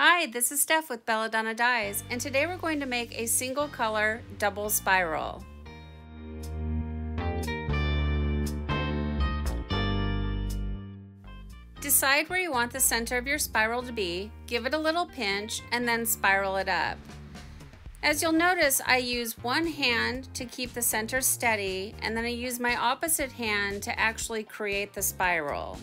Hi, this is Steph with Belladonna Dyes, and today we're going to make a single color double spiral. Decide where you want the center of your spiral to be, give it a little pinch, and then spiral it up. As you'll notice, I use one hand to keep the center steady, and then I use my opposite hand to actually create the spiral.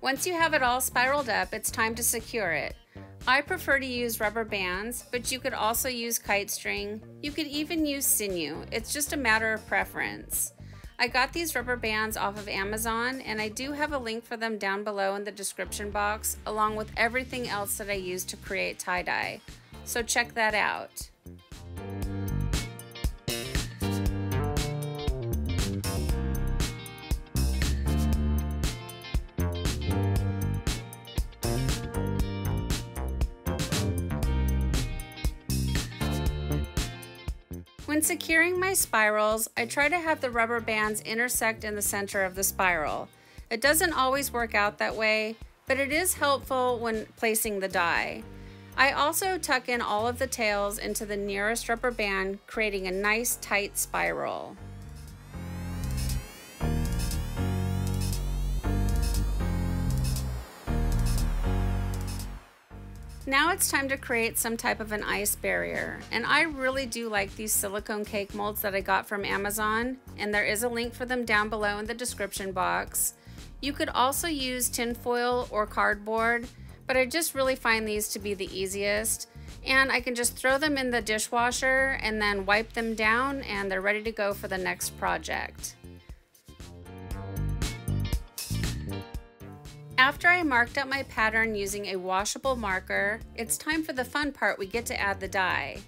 Once you have it all spiraled up, it's time to secure it. I prefer to use rubber bands, but you could also use kite string. You could even use sinew. It's just a matter of preference. I got these rubber bands off of Amazon, and I do have a link for them down below in the description box, along with everything else that I used to create tie-dye. So check that out. When securing my spirals, I try to have the rubber bands intersect in the center of the spiral. It doesn't always work out that way, but it is helpful when placing the die. I also tuck in all of the tails into the nearest rubber band, creating a nice tight spiral. Now it's time to create some type of an ice barrier, and I really do like these silicone cake molds that I got from Amazon, and there is a link for them down below in the description box. You could also use tin foil or cardboard, but I just really find these to be the easiest, and I can just throw them in the dishwasher and then wipe them down, and they're ready to go for the next project. After I marked up my pattern using a washable marker, it's time for the fun part. We get to add the dye.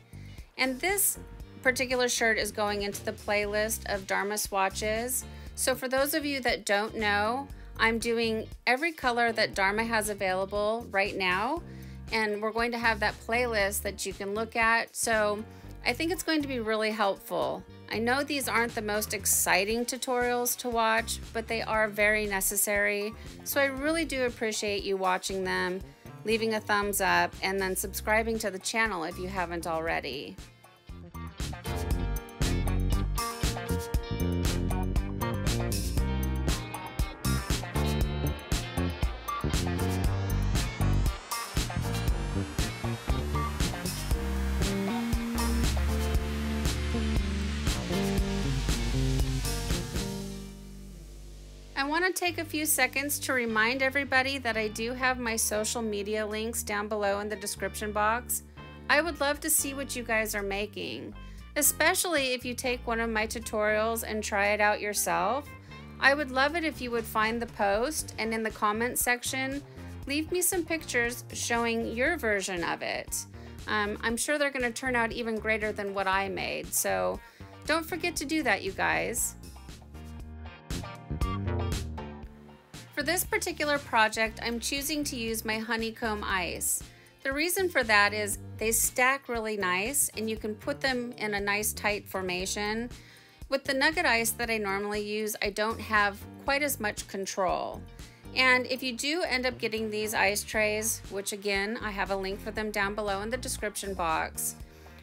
And this particular shirt is going into the playlist of Dharma swatches. So for those of you that don't know, I'm doing every color that Dharma has available right now. And we're going to have that playlist that you can look at. So I think it's going to be really helpful. I know these aren't the most exciting tutorials to watch, but they are very necessary, so I really do appreciate you watching them, leaving a thumbs up, and then subscribing to the channel if you haven't already. I want to take a few seconds to remind everybody that I do have my social media links down below in the description box. I would love to see what you guys are making, especially if you take one of my tutorials and try it out yourself. I would love it if you would find the post and in the comment section, leave me some pictures showing your version of it. I'm sure they're going to turn out even greater than what I made, so don't forget to do that, you guys. For this particular project, I'm choosing to use my honeycomb ice. The reason for that is they stack really nice and you can put them in a nice tight formation. With the nugget ice that I normally use, I don't have quite as much control. And if you do end up getting these ice trays, which again, I have a link for them down below in the description box,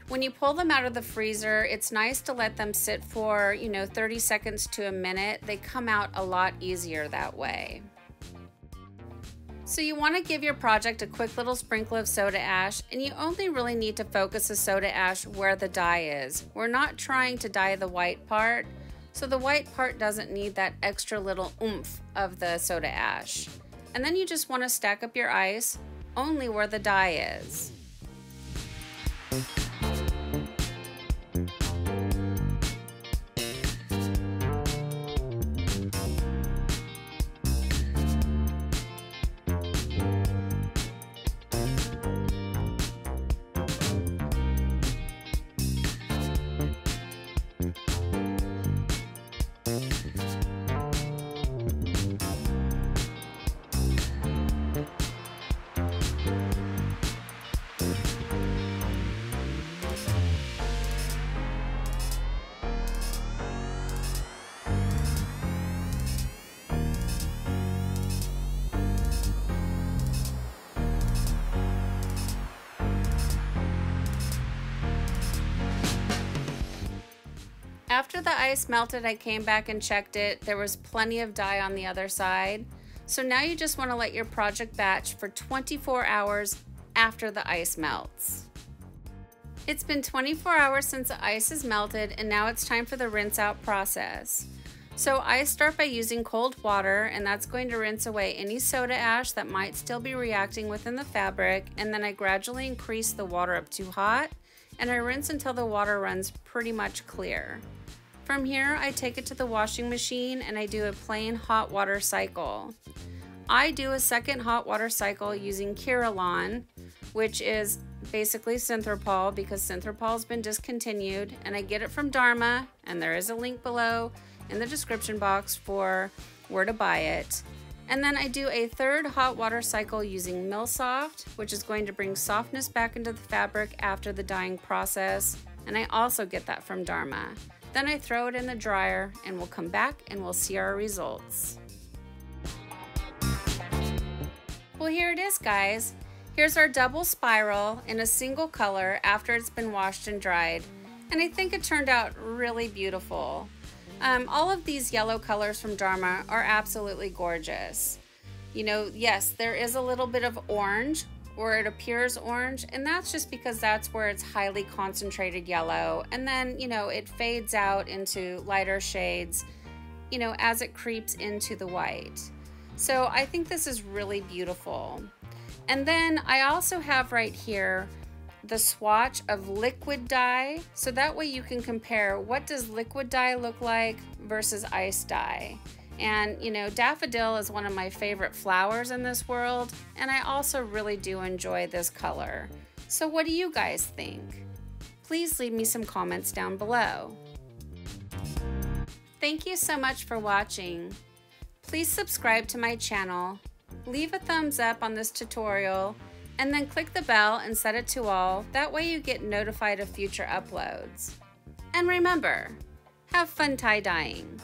when you pull them out of the freezer, it's nice to let them sit for, 30 seconds to a minute. They come out a lot easier that way. So you want to give your project a quick little sprinkle of soda ash, and you only really need to focus the soda ash where the dye is. We're not trying to dye the white part, so the white part doesn't need that extra little oomph of the soda ash. And then you just want to stack up your ice only where the dye is. after the ice melted, I came back and checked it. There was plenty of dye on the other side. So now you just want to let your project batch for 24 hours after the ice melts. It's been 24 hours since the ice has melted, and now it's time for the rinse out process. So I start by using cold water, and that's going to rinse away any soda ash that might still be reacting within the fabric, and then I gradually increase the water up to hot, and I rinse until the water runs pretty much clear. From here, I take it to the washing machine and I do a plain hot water cycle. I do a second hot water cycle using Kirillon, which is basically Synthrapol because Synthrapol has been discontinued, and I get it from Dharma, and there is a link below in the description box for where to buy it. And then I do a third hot water cycle using Millsoft, which is going to bring softness back into the fabric after the dyeing process, and I also get that from Dharma. Then I throw it in the dryer, and we'll come back and we'll see our results. Well, here it is, guys. Here's our double spiral in a single color after it's been washed and dried, and I think it turned out really beautiful. All of these yellow colors from Dharma are absolutely gorgeous. You know, yes, there is a little bit of orange, or it appears orange, and that's just because that's where it's highly concentrated yellow, and then, you know, it fades out into lighter shades, you know, as it creeps into the white. So I think this is really beautiful. And then I also have right here the swatch of liquid dye, so that way you can compare what does liquid dye look like versus ice dye. And you know, daffodil is one of my favorite flowers in this world, and I also really do enjoy this color. So what do you guys think? Please leave me some comments down below. Thank you so much for watching. Please subscribe to my channel, leave a thumbs up on this tutorial, and then click the bell and set it to all. That way you get notified of future uploads. And remember, have fun tie-dyeing.